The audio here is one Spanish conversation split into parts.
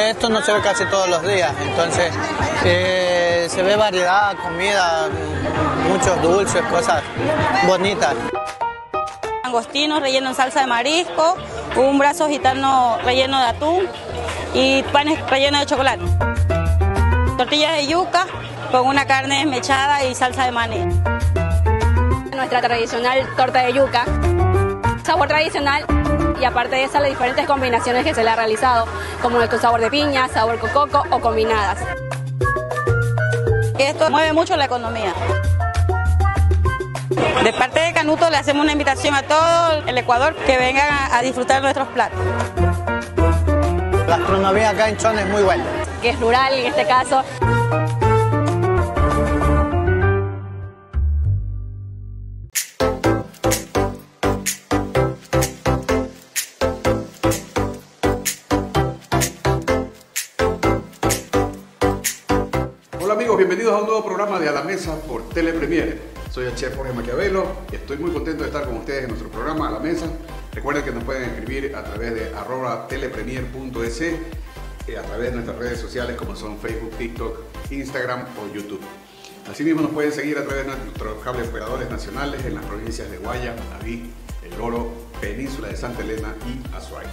porque esto no se ve casi todos los días, entonces se ve variedad, comida, muchos dulces, cosas bonitas. Langostinos relleno en salsa de marisco, un brazo gitano relleno de atún y panes rellenos de chocolate. Tortillas de yuca con una carne desmechada y salsa de maní. Nuestra tradicional torta de yuca, sabor tradicional, y aparte de esas las diferentes combinaciones que se le ha realizado, como nuestro sabor de piña, sabor con coco o combinadas. Esto mueve mucho la economía. De parte de Canuto le hacemos una invitación a todo el Ecuador que vengan a disfrutar nuestros platos. La gastronomía acá en Chon es muy buena. Que es rural en este caso. Hola amigos, bienvenidos a un nuevo programa de A la Mesa por Telepremier. Soy el chef Jorge Maquiavelo y estoy muy contento de estar con ustedes en nuestro programa A la Mesa. Recuerden que nos pueden escribir a través de @telepremier.es, a través de nuestras redes sociales como son Facebook, TikTok, Instagram o YouTube. Asimismo nos pueden seguir a través de nuestros cables operadores nacionales en las provincias de Guaya, Manabí, El Oro, Península de Santa Elena y Azuay.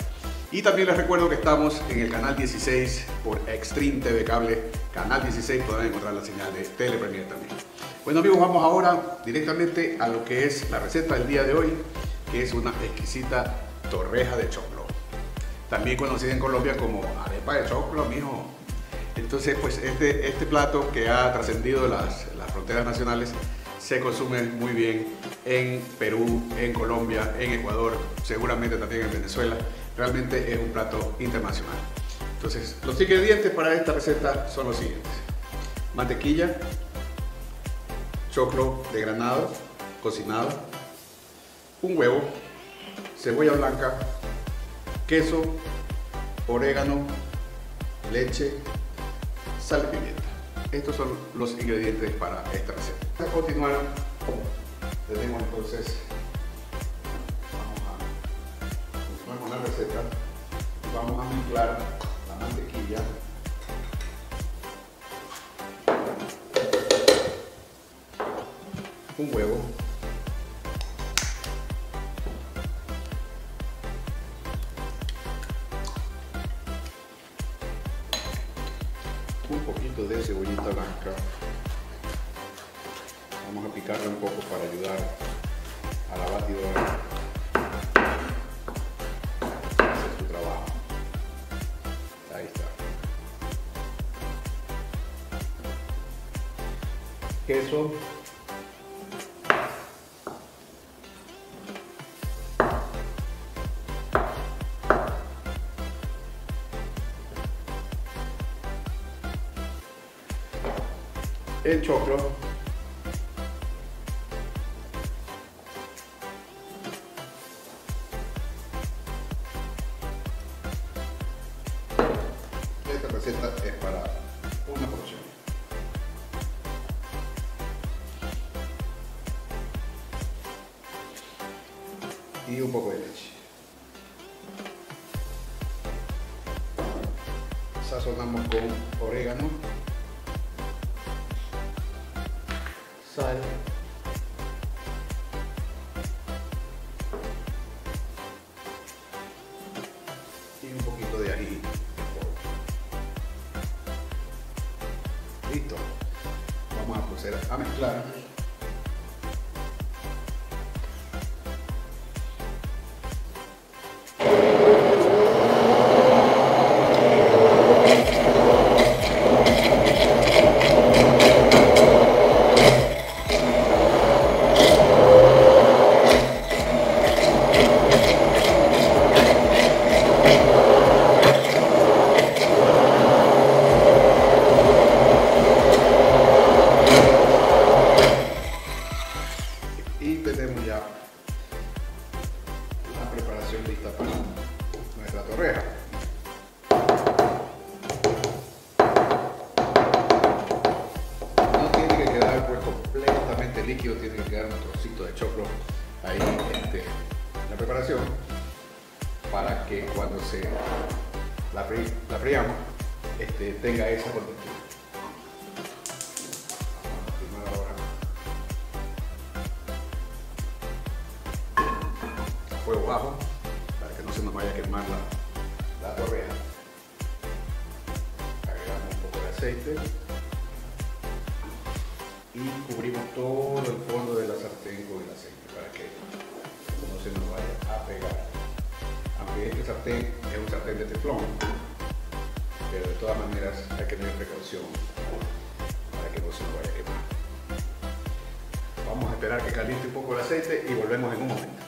Y también les recuerdo que estamos en el canal 16 por Extreme TV Cable, canal 16, podrán encontrar la señal de Telepremier también. Bueno amigos, vamos ahora directamente a lo que es la receta del día de hoy, que es una exquisita torreja de choclo, también conocida en Colombia como arepa de choclo, mijo. Entonces pues este plato que ha trascendido las fronteras nacionales se consume muy bien en Perú, en Colombia, en Ecuador, seguramente también en Venezuela. Realmente es un plato internacional. Entonces, los ingredientes para esta receta son los siguientes: mantequilla, choclo desgranado, cocinado, un huevo, cebolla blanca, queso, orégano, leche, sal y pimienta. Estos son los ingredientes para esta receta. Para continuar, tenemos entonces receta, vamos a mezclar la mantequilla con huevo, un poquito de cebollita blanca, vamos a picarla un poco para ayudar a la batidora. Queso, el choclo, esta receta es para una porción. Y un poco de leche. Sazonamos con orégano, sal, y un poquito de ají. Listo. Vamos a proceder a mezclar. Lista para nuestra torreja. No tiene que quedar pues completamente líquido, tiene que quedar un trocito de choclo ahí la preparación, para que cuando la friamos tenga esa cobertura. Fuego bajo para que no se nos vaya a quemar la correa. Agregamos un poco de aceite y cubrimos todo el fondo de la sartén con el aceite para que no se nos vaya a pegar. Aunque este sartén es un sartén de teflón, pero de todas maneras hay que tener precaución para que no se nos vaya a quemar. Vamos a esperar que caliente un poco el aceite y volvemos en un momento.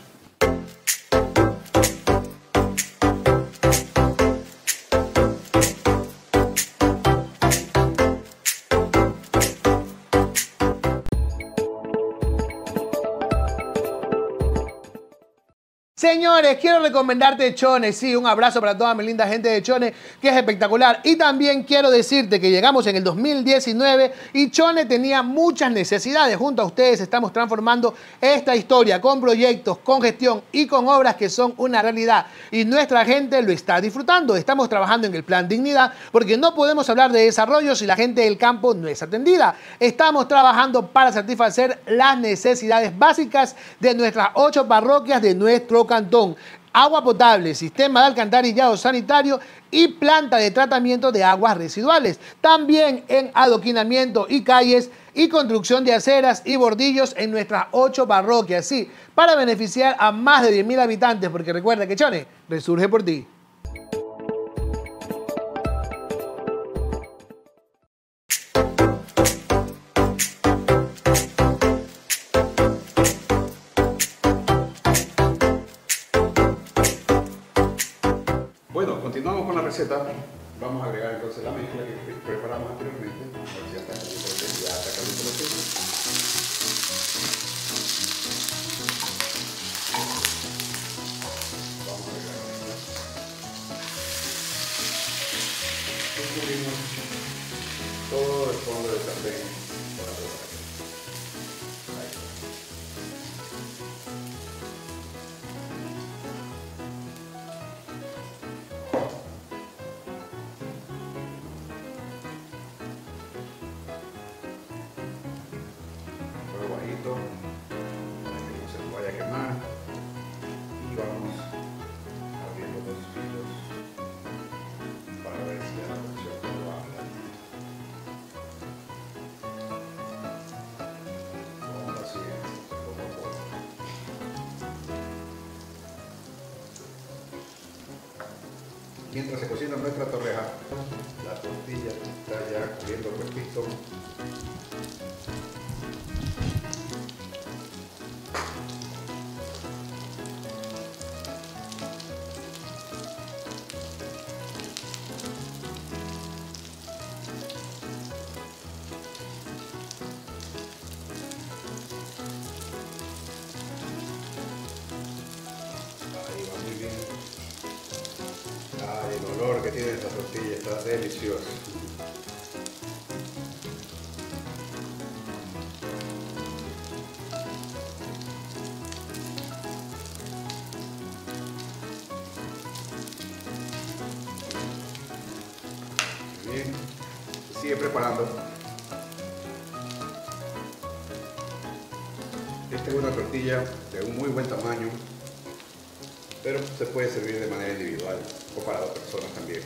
Señores, quiero recomendarte Chones, sí, un abrazo para toda mi linda gente de Chones, que es espectacular. Y también quiero decirte que llegamos en el 2019 y Chones tenía muchas necesidades. Junto a ustedes estamos transformando esta historia con proyectos, con gestión y con obras que son una realidad. Y nuestra gente lo está disfrutando. Estamos trabajando en el Plan Dignidad porque no podemos hablar de desarrollo si la gente del campo no es atendida. Estamos trabajando para satisfacer las necesidades básicas de nuestras 8 parroquias de nuestro cantón: agua potable, sistema de alcantarillado sanitario y planta de tratamiento de aguas residuales. También en adoquinamiento y calles y construcción de aceras y bordillos en nuestras 8 parroquias, sí, para beneficiar a más de 10.000 habitantes, porque recuerda que Chones resurge por ti. Continuamos con la receta. Vamos a agregar entonces la mezcla que preparamos anteriormente. Ya está caliente la cena. Vamos a agregar la mezcla. Cubrimos todo el fondo del sartén con la preparación. Mientras se cocina nuestra torreja, la tortilla está ya cubriendo el cuerpito. El olor que tiene esta tortilla está delicioso. Muy bien, se sigue preparando. Esta es una tortilla de un muy buen tamaño, pero se puede servir de manera individual o para 2 personas también.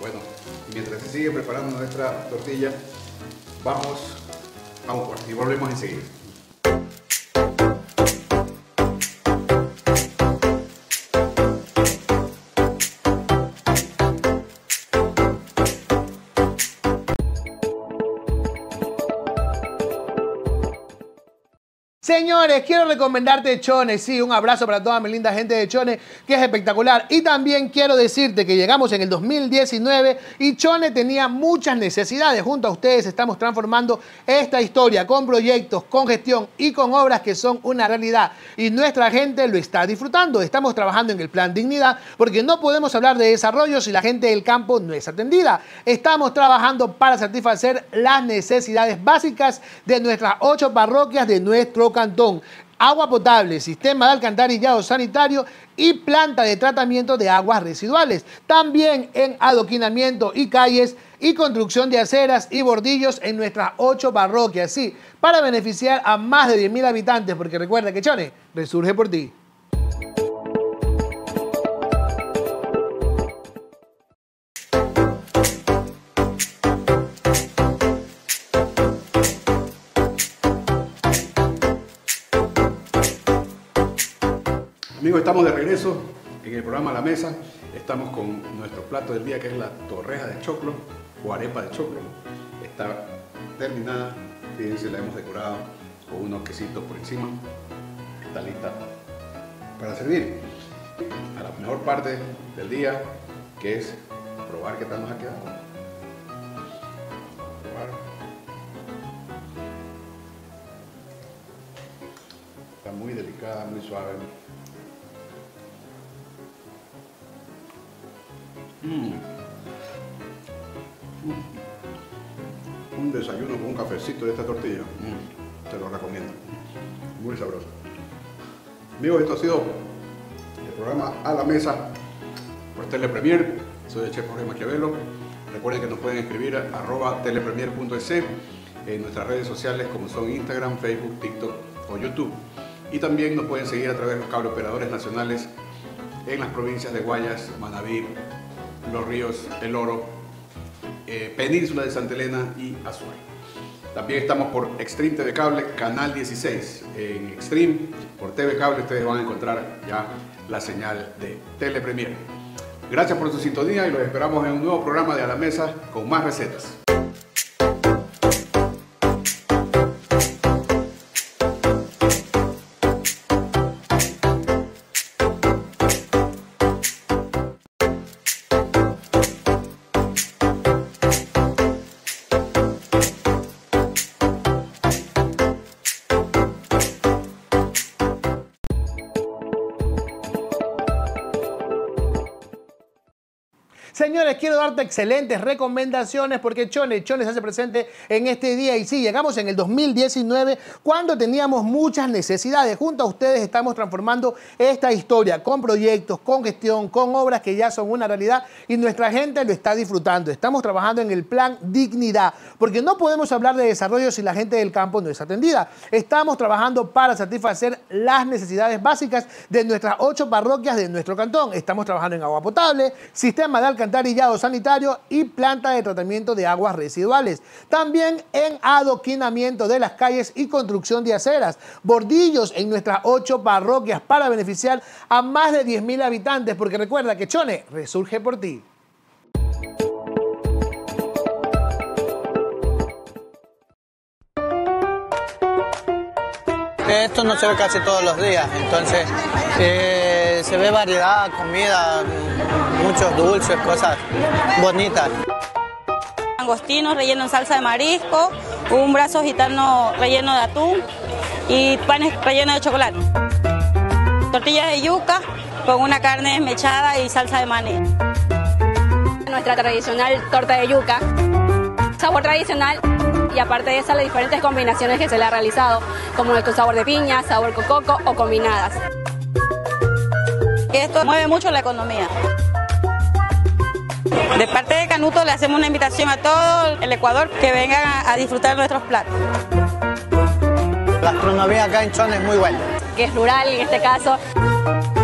Bueno, mientras se sigue preparando nuestra tortilla, vamos a un corte y volvemos enseguida. Señores, quiero recomendarte Chones, sí, un abrazo para toda mi linda gente de Chones, que es espectacular. Y también quiero decirte que llegamos en el 2019 y Chones tenía muchas necesidades. Junto a ustedes estamos transformando esta historia con proyectos, con gestión y con obras que son una realidad. Y nuestra gente lo está disfrutando. Estamos trabajando en el Plan Dignidad porque no podemos hablar de desarrollo si la gente del campo no es atendida. Estamos trabajando para satisfacer las necesidades básicas de nuestras 8 parroquias de nuestro cantón. agua potable, sistema de alcantarillado sanitario y planta de tratamiento de aguas residuales. También en adoquinamiento y calles y construcción de aceras y bordillos en nuestras 8 parroquias. Sí, para beneficiar a más de 10.000 habitantes, porque recuerda que Chone resurge por ti. Amigos, estamos de regreso en el programa La Mesa. Estamos con nuestro plato del día, que es la torreja de choclo o arepa de choclo. Está terminada, fíjense, la hemos decorado con unos quesitos por encima. Está lista para servir. A la mejor parte del día, que es probar qué tal nos ha quedado. Está muy delicada, muy suave. Un desayuno con un cafecito de esta tortilla, te lo recomiendo, muy sabroso. Amigos, esto ha sido el programa A la Mesa por Telepremier. Soy el chef Jorge Maquiavelo. Recuerden que nos pueden escribir a @telepremier.es en nuestras redes sociales, como son Instagram, Facebook, TikTok o YouTube. Y también nos pueden seguir a través de los cable operadores nacionales en las provincias de Guayas, Manabí, Los Ríos, El Oro, Península de Santa Elena y Azuay. También estamos por Extreme TV Cable, Canal 16. En Extreme, por TV Cable, ustedes van a encontrar ya la señal de Telepremier. Gracias por su sintonía y los esperamos en un nuevo programa de A la Mesa con más recetas. Señores, quiero darte excelentes recomendaciones porque Chone se hace presente en este día. Y sí, llegamos en el 2019 cuando teníamos muchas necesidades. Junto a ustedes estamos transformando esta historia con proyectos, con gestión, con obras que ya son una realidad y nuestra gente lo está disfrutando. Estamos trabajando en el plan Dignidad porque no podemos hablar de desarrollo si la gente del campo no es atendida. Estamos trabajando para satisfacer las necesidades básicas de nuestras 8 parroquias de nuestro cantón. Estamos trabajando en agua potable, sistema de alcantarillado sanitario y planta de tratamiento de aguas residuales. También en adoquinamiento de las calles y construcción de aceras, bordillos en nuestras 8 parroquias para beneficiar a más de 10.000 habitantes, porque recuerda que Chone resurge por ti. Esto no se ve casi todos los días, entonces se ve variedad, comida, muchos dulces, cosas bonitas. Angostinos relleno en salsa de marisco, un brazo gitano relleno de atún y panes rellenos de chocolate. Tortillas de yuca con una carne desmechada y salsa de maní. Nuestra tradicional torta de yuca, sabor tradicional. Y aparte de esas, las diferentes combinaciones que se le ha realizado, como con sabor de piña, sabor con coco o combinadas. Esto mueve mucho la economía. De parte de Canuto le hacemos una invitación a todo el Ecuador que vengan a disfrutar nuestros platos. La gastronomía acá en Chone es muy buena. Que es rural en este caso.